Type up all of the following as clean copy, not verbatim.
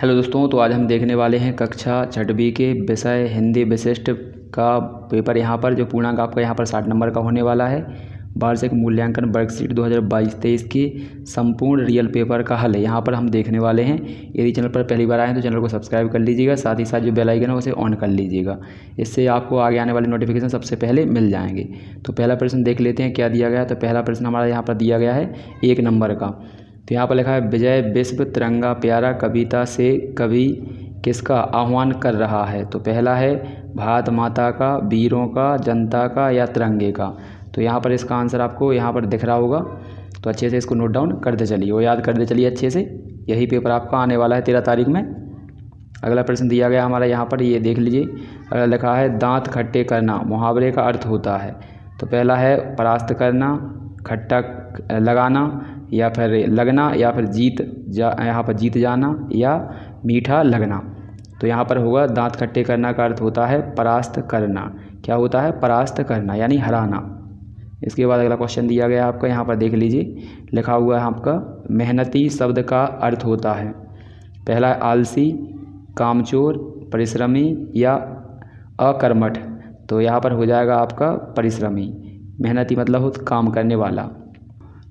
Hello दोस्तों, तो आज हम देखने वाले हैं कक्षा छठवीं के विषय हिंदी विशिष्ट का पेपर। यहाँ पर जो पूर्णांक आपका यहाँ पर 60 नंबर का होने वाला है, वार्षिक मूल्यांकन वर्कशीट 2022-23 की संपूर्ण रियल पेपर का हल है। यहाँ पर हम देखने वाले हैं। यदि चैनल पर पहली बार आए हैं तो चैनल को सब्सक्राइब कर लीजिएगा, साथ ही साथ जो बेल आइकन है उसे ऑन कर लीजिएगा। इससे आपको आगे आने वाले नोटिफिकेशन सबसे पहले मिल जाएंगे। तो पहला प्रश्न देख लेते हैं क्या दिया गया। तो पहला प्रश्न हमारा यहाँ पर दिया गया है 1 नंबर का। तो यहाँ पर लिखा है विजय विश्व तिरंगा प्यारा कविता से कवि किसका आह्वान कर रहा है। तो पहला है भारत माता का, वीरों का, जनता का या तिरंगे का। तो यहाँ पर इसका आंसर आपको यहाँ पर दिख रहा होगा। तो अच्छे से इसको नोट डाउन करते चलिए और याद करते चलिए अच्छे से। यही पेपर आपका आने वाला है 13 तारीख में। अगला प्रश्न दिया गया हमारा यहाँ पर, ये देख लीजिए। अगला लिखा है दांत खट्टे करना मुहावरे का अर्थ होता है। तो पहला है परास्त करना, खट्टा लगाना या फिर लगना, या फिर यहाँ पर जीत जाना या मीठा लगना। तो यहाँ पर होगा दांत खट्टे करना का अर्थ होता है परास्त करना। क्या होता है? परास्त करना यानी हराना। इसके बाद अगला क्वेश्चन दिया गया आपका यहाँ पर देख लीजिए। लिखा हुआ है आपका मेहनती शब्द का अर्थ होता है। पहला आलसी, कामचोर, परिश्रमी या अकर्मठ। तो यहाँ पर हो जाएगा आपका परिश्रमी। मेहनती मतलब हो काम करने वाला।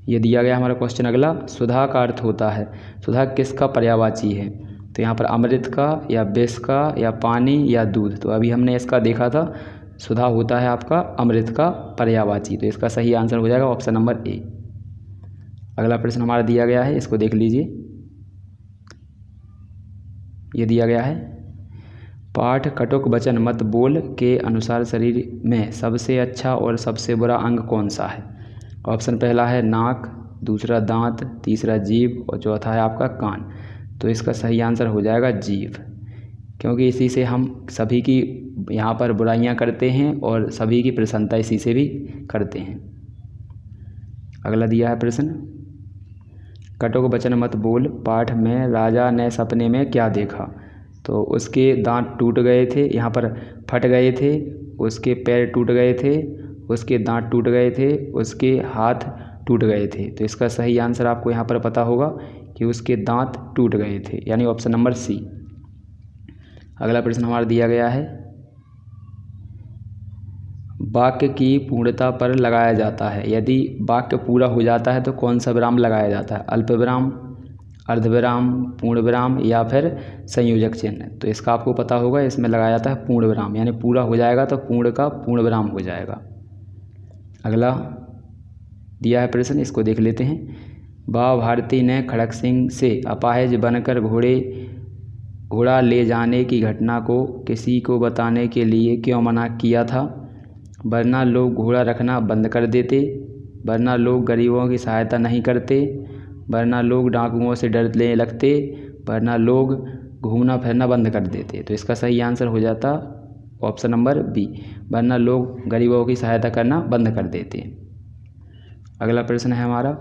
ये दिया गया हमारा क्वेश्चन अगला, सुधा का अर्थ होता है। सुधा किसका पर्यायवाची है? तो यहाँ पर अमृत का या विष का या पानी या दूध। तो अभी हमने इसका देखा था, सुधा होता है आपका अमृत का पर्यायवाची। तो इसका सही आंसर हो जाएगा ऑप्शन नंबर ए। अगला प्रश्न हमारा दिया गया है, इसको देख लीजिए। ये दिया गया है पाठ कटुक वचन मत बोल के अनुसार शरीर में सबसे अच्छा और सबसे बुरा अंग कौन सा है। ऑप्शन पहला है नाक, दूसरा दांत, तीसरा जीभ और चौथा है आपका कान। तो इसका सही आंसर हो जाएगा जीभ, क्योंकि इसी से हम सभी की यहाँ पर बुराइयाँ करते हैं और सभी की प्रसन्नता इसी से भी करते हैं। अगला दिया है प्रश्न, कटुक वचन मत बोल पाठ में राजा ने सपने में क्या देखा। तो उसके दांत टूट गए थे, यहाँ पर फट गए थे, उसके पैर टूट गए थे, उसके दांत टूट गए थे, उसके हाथ टूट गए थे। तो इसका सही आंसर आपको यहाँ पर पता होगा कि उसके दांत टूट गए थे, यानी ऑप्शन नंबर सी। अगला प्रश्न हमारा दिया गया है वाक्य की पूर्णता पर लगाया जाता है। यदि वाक्य पूरा हो जाता है तो कौन सा विराम लगाया जाता है? अल्पविराम, अर्धविराम, पूर्णविराम या फिर संयोजक चिन्ह। तो इसका आपको पता होगा, इसमें लगाया जाता है पूर्णविराम, यानी पूरा हो जाएगा तो पूर्ण का पूर्णविराम हो जाएगा। अगला दिया है प्रश्न, इसको देख लेते हैं। बा भारती ने खड़क सिंह से अपाहिज बनकर घोड़ा ले जाने की घटना को किसी को बताने के लिए क्यों मना किया था? वरना लोग घोड़ा रखना बंद कर देते, वरना लोग गरीबों की सहायता नहीं करते, वरना लोग डाकुओं से डरने लगते, वरना लोग घूमना फिरना बंद कर देते। तो इसका सही आंसर हो जाता ऑप्शन नंबर बी, वरना लोग गरीबों की सहायता करना बंद कर देते। अगला प्रश्न है हमारा,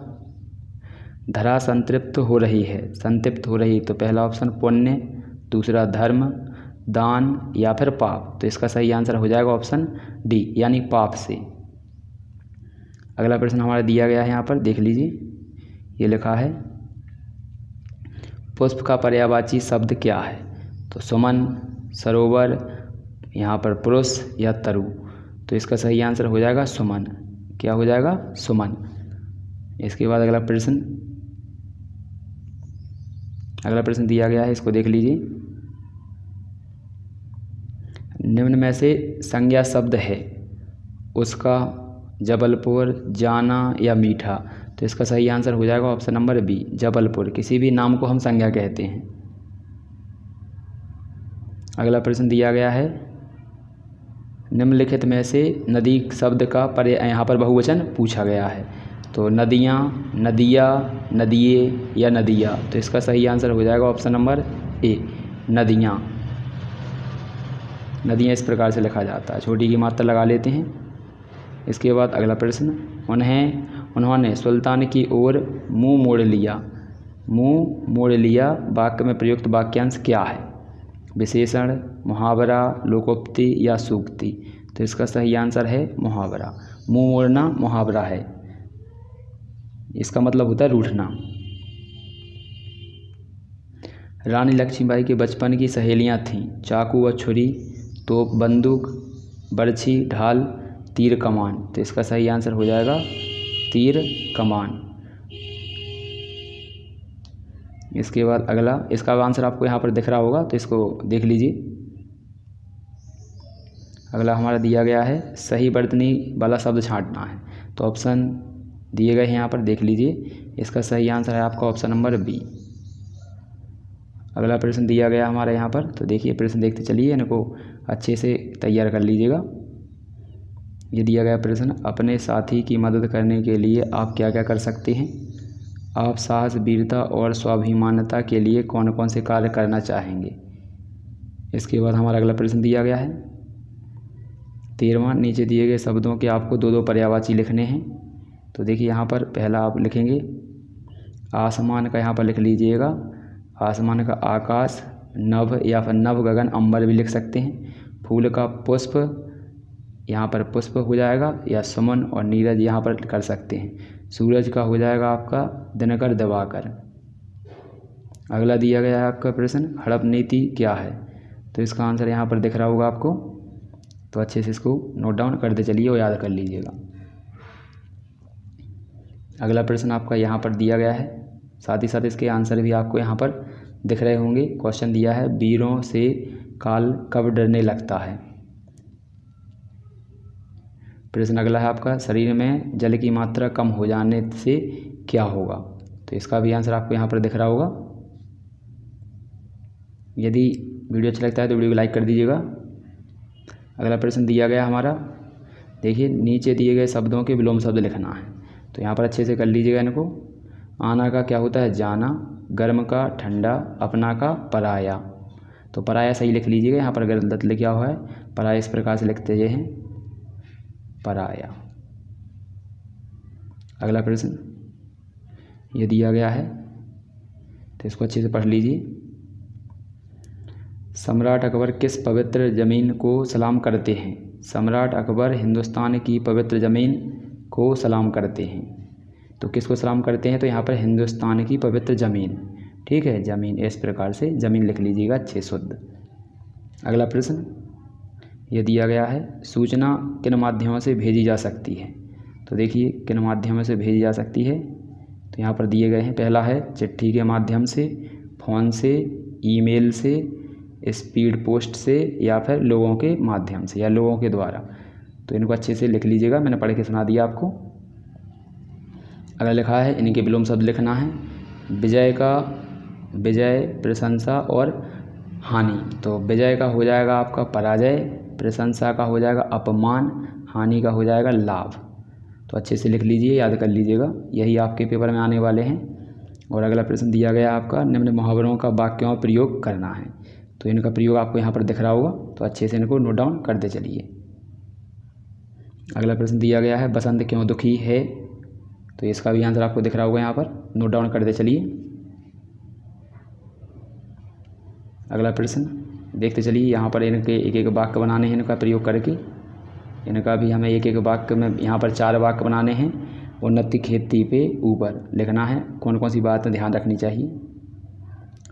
धरा संतृप्त हो रही है, संतृप्त हो रही है। तो पहला ऑप्शन पुण्य, दूसरा धर्म, दान या फिर पाप। तो इसका सही आंसर हो जाएगा ऑप्शन डी, यानी पाप से। अगला प्रश्न हमारा दिया गया है यहाँ पर देख लीजिए। ये लिखा है पुष्प का पर्यायवाची शब्द क्या है। तो सुमन, सरोवर, यहाँ पर पुरुष या तरु। तो इसका सही आंसर हो जाएगा सुमन। क्या हो जाएगा? सुमन। इसके बाद अगला प्रश्न दिया गया है, इसको देख लीजिए। निम्न में से संज्ञा शब्द है उसका जबलपुर, जाना या मीठा। तो इसका सही आंसर हो जाएगा ऑप्शन नंबर बी, जबलपुर। किसी भी नाम को हम संज्ञा कहते हैं। अगला प्रश्न दिया गया है निम्नलिखित में से नदी शब्द का पर्याय यहाँ पर बहुवचन पूछा गया है। तो नदियाँ, नदिया, नदिये या नदिया। तो इसका सही आंसर हो जाएगा ऑप्शन नंबर ए, नदियाँ। नदियाँ इस प्रकार से लिखा जाता है, छोटी की मात्रा लगा लेते हैं। इसके बाद अगला प्रश्न, उन्होंने सुल्तान की ओर मुँह मोड़ लिया। मुँह मोड़ लिया वाक्य में प्रयुक्त वाक्यांश क्या है? विशेषण, मुहावरा, लोकोक्ति या सूक्ति। तो इसका सही आंसर है मुहावरा। मुँह मोड़ना मुहावरा है, इसका मतलब होता है रूठना। रानी लक्ष्मीबाई के बचपन की सहेलियां थीं। चाकू व छुरी, तोप, बंदूक, बर्छी, ढाल, तीर कमान। तो इसका सही आंसर हो जाएगा तीर कमान। इसके बाद अगला, इसका आंसर आपको यहाँ पर दिख रहा होगा तो इसको देख लीजिए। अगला हमारा दिया गया है सही बरतनी वाला शब्द छांटना है। तो ऑप्शन दिए गए हैं यहाँ पर, देख लीजिए। इसका सही आंसर है आपका ऑप्शन नंबर बी। अगला प्रश्न दिया गया हमारे यहाँ पर, तो देखिए प्रश्न देखते चलिए, इनको अच्छे से तैयार कर लीजिएगा। ये दिया गया प्रश्न, अपने साथी की मदद करने के लिए आप क्या क्या कर सकते हैं? आप साहस, वीरता और स्वाभिमानता के लिए कौन कौन से कार्य करना चाहेंगे? इसके बाद हमारा अगला प्रश्न दिया गया है 13वां, नीचे दिए गए शब्दों के आपको दो दो पर्यायवाची लिखने हैं। तो देखिए यहाँ पर पहला आप लिखेंगे आसमान का, यहाँ पर लिख लीजिएगा आसमान का आकाश, नभ या फिर नभ, गगन, अंबर भी लिख सकते हैं। फूल का पुष्प, यहाँ पर पुष्प हो जाएगा, या सुमन और नीरज यहाँ पर कर सकते हैं। सूरज का हो जाएगा आपका दिनकर, दिवाकर। अगला दिया गया है आपका प्रश्न, हड़प नीति क्या है? तो इसका आंसर यहाँ पर दिख रहा होगा आपको, तो अच्छे से इसको नोट डाउन करते चलिए और याद कर लीजिएगा। अगला प्रश्न आपका यहाँ पर दिया गया है, साथ ही साथ इसके आंसर भी आपको यहाँ पर दिख रहे होंगे। क्वेश्चन दिया है, वीरों से काल कब डरने लगता है? प्रश्न अगला है आपका, शरीर में जल की मात्रा कम हो जाने से क्या होगा? तो इसका भी आंसर आपको यहाँ पर दिख रहा होगा। यदि वीडियो अच्छा लगता है तो वीडियो को लाइक कर दीजिएगा। अगला प्रश्न दिया गया हमारा, देखिए नीचे दिए गए शब्दों के विलोम शब्द लिखना है। तो यहाँ पर अच्छे से कर लीजिएगा इनको। आना का क्या होता है? जाना। गर्म का ठंडा। अपना का पराया। तो पराया सही लिख लीजिएगा, यहाँ पर गलत लिखा हुआ है। पराया इस प्रकार से लिखते हैं, पराया। अगला प्रश्न ये दिया गया है, तो इसको अच्छे से पढ़ लीजिए। सम्राट अकबर किस पवित्र ज़मीन को सलाम करते हैं? सम्राट अकबर हिंदुस्तान की पवित्र ज़मीन को सलाम करते हैं। तो किसको सलाम करते हैं? तो यहाँ पर हिंदुस्तान की पवित्र ज़मीन, ठीक है, ज़मीन, इस प्रकार से ज़मीन लिख लीजिएगा अच्छे शुद्ध। अगला प्रश्न ये दिया गया है, सूचना किन माध्यमों से भेजी जा सकती है? तो देखिए किन माध्यमों से भेजी जा सकती है, तो यहाँ पर दिए गए हैं। पहला है चिट्ठी के माध्यम से, फ़ोन से, ईमेल से, स्पीड पोस्ट से, या फिर लोगों के माध्यम से या लोगों के द्वारा। तो इनको अच्छे से लिख लीजिएगा, मैंने पढ़ के सुना दिया आपको। अगला लिखा है, इनके विलोम शब्द लिखना है। विजय का विजय, प्रशंसा और हानि। तो विजय का हो जाएगा आपका पराजय, प्रशंसा का हो जाएगा अपमान, हानि का हो जाएगा लाभ। तो अच्छे से लिख लीजिए, याद कर लीजिएगा, यही आपके पेपर में आने वाले हैं। और अगला प्रश्न दिया गया आपका, निम्न मुहावरों का वाक्यों में प्रयोग करना है। तो इनका प्रयोग आपको यहाँ पर दिख रहा होगा, तो अच्छे से इनको नोट डाउन करते चलिए। अगला प्रश्न दिया गया है, बसंत क्यों दुखी है? तो इसका भी आंसर आपको दिख रहा होगा, यहाँ पर नोट डाउन करते चलिए। अगला प्रश्न देखते चलिए, यहाँ पर इनके एक एक वाक्य बनाने हैं, इनका प्रयोग करके। इनका भी हमें एक एक वाक्य में, यहाँ पर 4 वाक्य बनाने हैं। उन्नति खेती पे ऊपर लिखना है, कौन कौन सी बातें ध्यान रखनी चाहिए।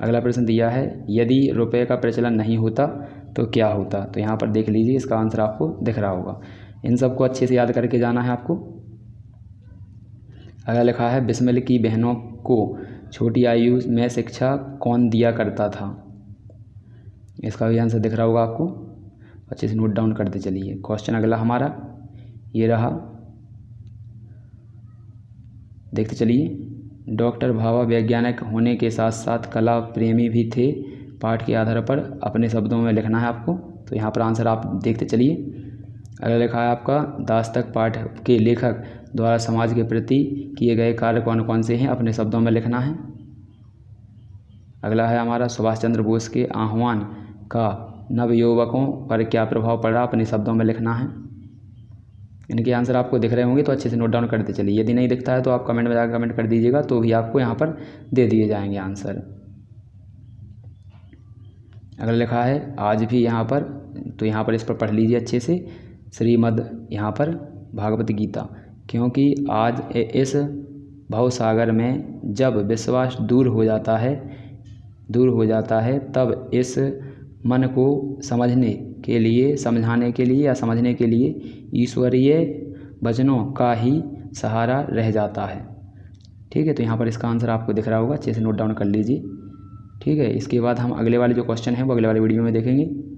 अगला प्रश्न दिया है, यदि रुपए का प्रचलन नहीं होता तो क्या होता? तो यहाँ पर देख लीजिए, इसका आंसर आपको दिख रहा होगा। इन सबको अच्छे से याद करके जाना है आपको। अगला लिखा है, बिस्मिल की बहनों को छोटी आयु में शिक्षा कौन दिया करता था? इसका भी आंसर दिख रहा होगा आपको, अच्छे से नोट डाउन करते चलिए। क्वेश्चन अगला हमारा ये रहा, देखते चलिए। डॉक्टर भाभा वैज्ञानिक होने के साथ साथ कला प्रेमी भी थे, पाठ के आधार पर अपने शब्दों में लिखना है आपको। तो यहाँ पर आंसर आप देखते चलिए। अगला लिखा है आपका, दास्तक पाठ के लेखक द्वारा समाज के प्रति किए गए कार्य कौन कौन से हैं, अपने शब्दों में लिखना है। अगला है हमारा, सुभाष चंद्र बोस के आह्वान का नवयुवकों पर क्या प्रभाव पड़ा, अपने शब्दों में लिखना है। इनके आंसर आपको दिख रहे होंगे, तो अच्छे से नोट डाउन करते चलिए। यदि नहीं दिखता है तो आप कमेंट में जाकर कमेंट कर दीजिएगा, तो भी आपको यहाँ पर दे दिए जाएंगे आंसर। अगला लिखा है, आज भी यहाँ पर, तो यहाँ पर इस पर पढ़ लीजिए अच्छे से, श्रीमद् यहाँ पर भागवत गीता, क्योंकि आज इस भवसागर में जब विश्वास दूर हो जाता है, दूर हो जाता है, तब इस मन को समझाने के लिए ईश्वरीय वचनों का ही सहारा रह जाता है। ठीक है, तो यहाँ पर इसका आंसर आपको दिख रहा होगा, अच्छे से नोट डाउन कर लीजिए। ठीक है, इसके बाद हम अगले वाले जो क्वेश्चन है वो अगले वाले वीडियो में देखेंगे।